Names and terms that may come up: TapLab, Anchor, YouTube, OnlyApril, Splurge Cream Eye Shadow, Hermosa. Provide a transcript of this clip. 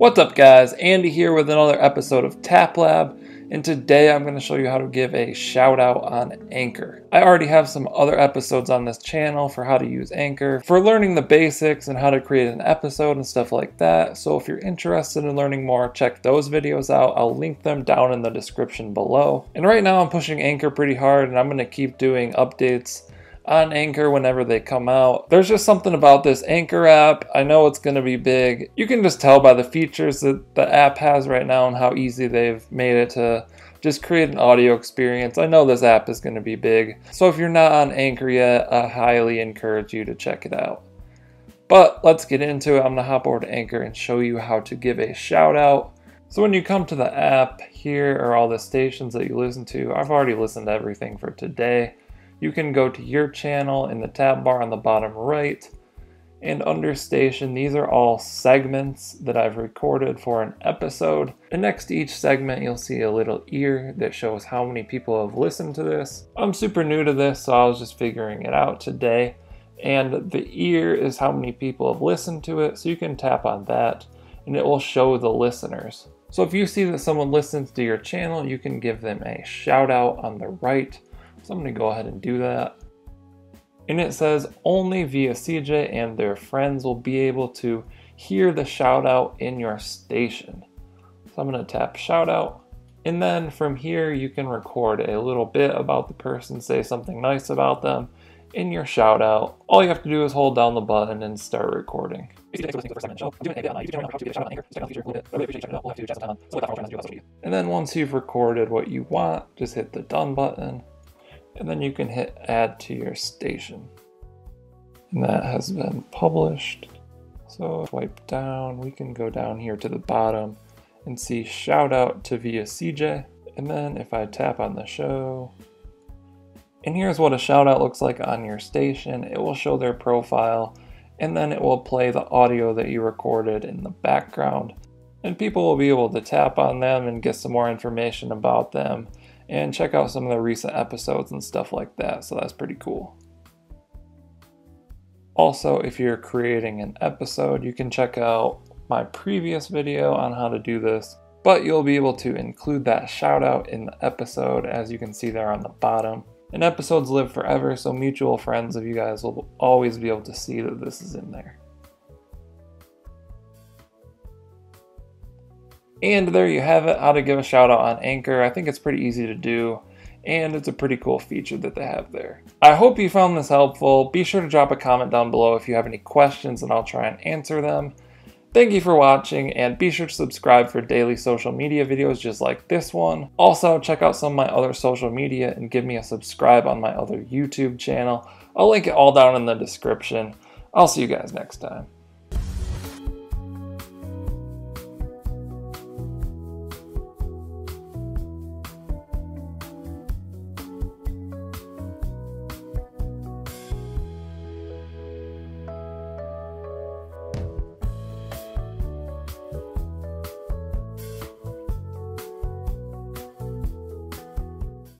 What's up guys, Andy here with another episode of TapLab, and today I'm going to show you how to give a shout out on Anchor. I already have some other episodes on this channel for how to use Anchor, for learning the basics and how to create an episode and stuff like that, so if you're interested in learning more, check those videos out. I'll link them down in the description below. And right now I'm pushing Anchor pretty hard, and I'm going to keep doing updates on Anchor whenever they come out. There's just something about this Anchor app. I know it's going to be big. You can just tell by the features that the app has right now and how easy they've made it to just create an audio experience. I know this app is going to be big. So if you're not on Anchor yet, I highly encourage you to check it out. But let's get into it. I'm going to hop over to Anchor and show you how to give a shout out. So when you come to the app, here are all the stations that you listen to. I've already listened to everything for today. You can go to your channel in the tab bar on the bottom right, and under station, these are all segments that I've recorded for an episode. And next to each segment, you'll see a little ear that shows how many people have listened to this. I'm super new to this, so I was just figuring it out today. And the ear is how many people have listened to it, so you can tap on that and it will show the listeners. So if you see that someone listens to your channel, you can give them a shout out on the right. So I'm going to go ahead and do that. And it says only via CJ and their friends will be able to hear the shout out in your station. So I'm going to tap shout out. And then from here, you can record a little bit about the person, say something nice about them in your shout out. All you have to do is hold down the button and start recording. And then once you've recorded what you want, just hit the done button. And then you can hit add to your station. And that has been published. So swipe down, we can go down here to the bottom and see shout out to via CJ. And then if I tap on the show, and here's what a shout out looks like on your station. It will show their profile, and then it will play the audio that you recorded in the background. And people will be able to tap on them and get some more information about them, and check out some of the recent episodes and stuff like that, so that's pretty cool. Also, if you're creating an episode, you can check out my previous video on how to do this, but you'll be able to include that shout out in the episode, as you can see there on the bottom. And episodes live forever, so mutual friends of you guys will always be able to see that this is in there. And there you have it, how to give a shout out on Anchor. I think it's pretty easy to do, and it's a pretty cool feature that they have there. I hope you found this helpful. Be sure to drop a comment down below if you have any questions, and I'll try and answer them. Thank you for watching, and be sure to subscribe for daily social media videos just like this one. Also, check out some of my other social media and give me a subscribe on my other YouTube channel. I'll link it all down in the description. I'll see you guys next time.